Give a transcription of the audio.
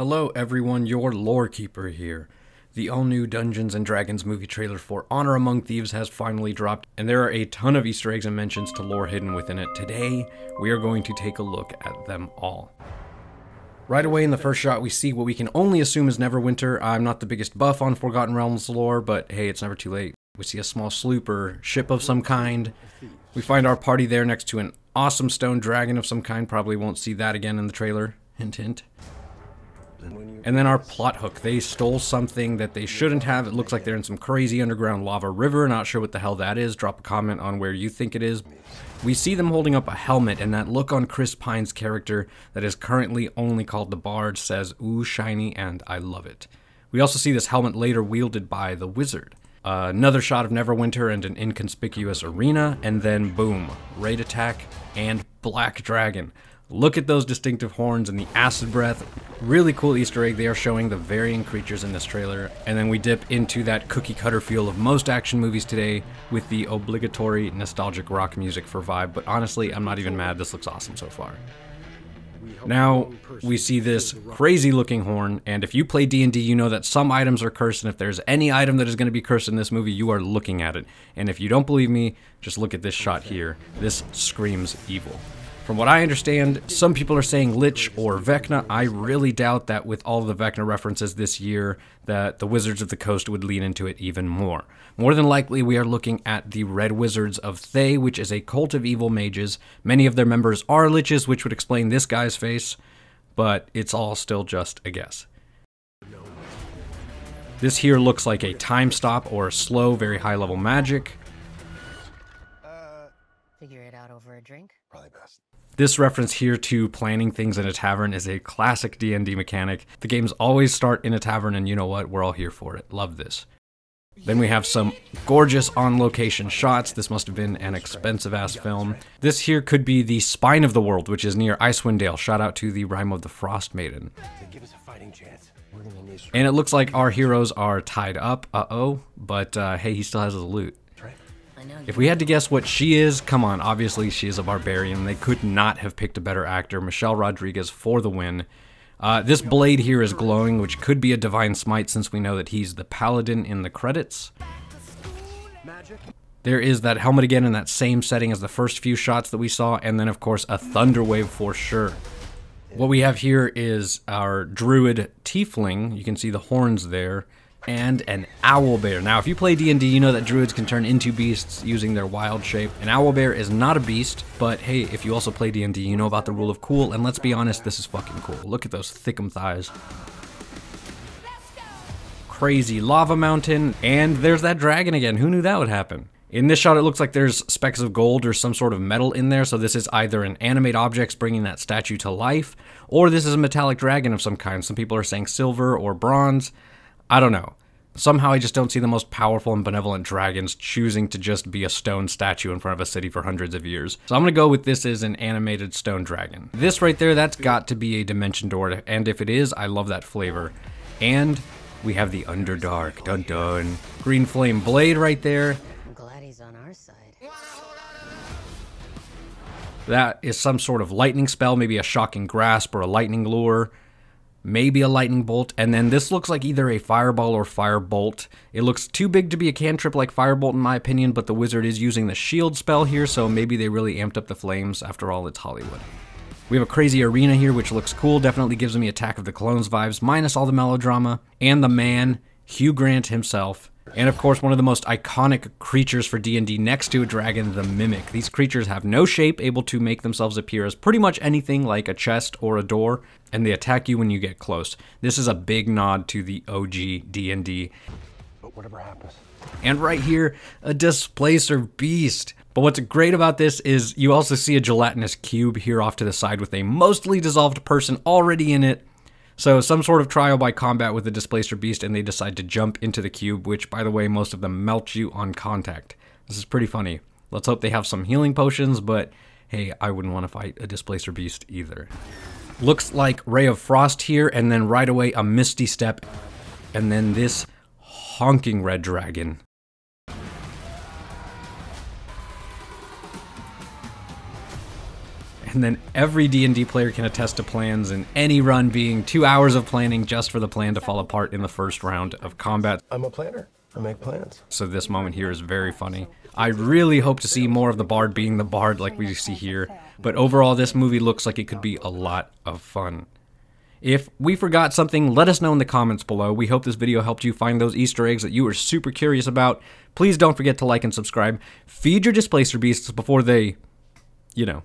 Hello everyone, your Lorekeeper here. The all-new Dungeons & Dragons movie trailer for Honor Among Thieves has finally dropped, and there are a ton of Easter eggs and mentions to lore hidden within it. Today, we are going to take a look at them all. Right away in the first shot, we see what we can only assume is Neverwinter. I'm not the biggest buff on Forgotten Realms lore, but hey, it's never too late. We see a small sloop or ship of some kind. We find our party there next to an awesome stone dragon of some kind. Probably won't see that again in the trailer. Hint, hint. And then our plot hook. They stole something that they shouldn't have. It looks like they're in some crazy underground lava river. Not sure what the hell that is. Drop a comment on where you think it is. We see them holding up a helmet, and that look on Chris Pine's character that is currently only called the Bard says, "Ooh, shiny," and I love it. We also see this helmet later wielded by the wizard. Another shot of Neverwinter and an inconspicuous arena, and then boom, raid attack and black dragon. Look at those distinctive horns and the acid breath. Really cool Easter egg. They are showing the varying creatures in this trailer. And then we dip into that cookie cutter feel of most action movies today with the obligatory nostalgic rock music for vibe. But honestly, I'm not even mad. This looks awesome so far. Now we see this crazy looking horn, and if you play D&D, you know that some items are cursed, and if there's any item that is going to be cursed in this movie, you are looking at it. And if you don't believe me, just look at this shot here. This screams evil. From what I understand, some people are saying Lich or Vecna. I really doubt that with all the Vecna references this year that the Wizards of the Coast would lean into it even more. More than likely, we are looking at the Red Wizards of Thay, which is a cult of evil mages. Many of their members are liches, which would explain this guy's face, but it's all still just a guess. This here looks like a time stop or slow, very high-level magic. Figure it out over a drink? Probably best. This reference here to planning things in a tavern is a classic D&D mechanic. The games always start in a tavern, and you know what? We're all here for it. Love this. Then we have some gorgeous on-location shots. This must have been an expensive-ass film. This here could be the spine of the world, which is near Icewind Dale. Shout out to the Rhyme of the Frost Maiden. Give us a fighting chance. And it looks like our heroes are tied up. Uh-oh. But hey, he still has his loot. If we had to guess what she is, come on, obviously she is a barbarian. They could not have picked a better actor. Michelle Rodriguez for the win. This blade here is glowing, which could be a divine smite since we know that he's the paladin in the credits. There is that helmet again in that same setting as the first few shots that we saw, and then of course a thunder wave for sure. What we have here is our druid tiefling. You can see the horns there. And an owlbear. Now, if you play D&D, you know that druids can turn into beasts using their wild shape. An owlbear is not a beast, but hey, if you also play D&D, you know about the rule of cool, and let's be honest, this is fucking cool. Look at those thickum thighs. Crazy lava mountain, and there's that dragon again. Who knew that would happen? In this shot, it looks like there's specks of gold or some sort of metal in there, so this is either an animate object bringing that statue to life, or this is a metallic dragon of some kind. Some people are saying silver or bronze. I don't know. Somehow I just don't see the most powerful and benevolent dragons choosing to just be a stone statue in front of a city for hundreds of years. So I'm gonna go with this is an animated stone dragon. This right there, that's got to be a dimension door, and if it is, I love that flavor. And we have the Underdark, dun dun. Green flame blade right there. I'm glad he's on our side. That is some sort of lightning spell, maybe a shocking grasp or a lightning lure. Maybe a lightning bolt, and then this looks like either a fireball or firebolt. It looks too big to be a cantrip like firebolt in my opinion, but the wizard is using the shield spell here, so maybe they really amped up the flames. After all, it's Hollywood. We have a crazy arena here, which looks cool. Definitely gives me Attack of the Clones vibes, minus all the melodrama, and the man, Hugh Grant himself. And of course, one of the most iconic creatures for D&D next to a dragon, the Mimic. These creatures have no shape, able to make themselves appear as pretty much anything like a chest or a door, and they attack you when you get close. This is a big nod to the OG D&D. But whatever happens. And right here, a displacer beast. But what's great about this is you also see a gelatinous cube here off to the side with a mostly dissolved person already in it. So some sort of trial by combat with the displacer beast, and they decide to jump into the cube, which, by the way, most of them melt you on contact. This is pretty funny. Let's hope they have some healing potions, but hey, I wouldn't want to fight a displacer beast either. Looks like Ray of Frost here, and then right away a misty step, and then this honking red dragon. and then every D&D player can attest to plans in any run being 2 hours of planning just for the plan to fall apart in the first round of combat. I'm a planner. I make plans. So this moment here is very funny. I really hope to see more of the bard being the bard like we see here, but overall this movie looks like it could be a lot of fun. If we forgot something, let us know in the comments below. We hope this video helped you find those Easter eggs that you were super curious about. Please don't forget to like and subscribe. Feed your Displacer Beasts before they, you know.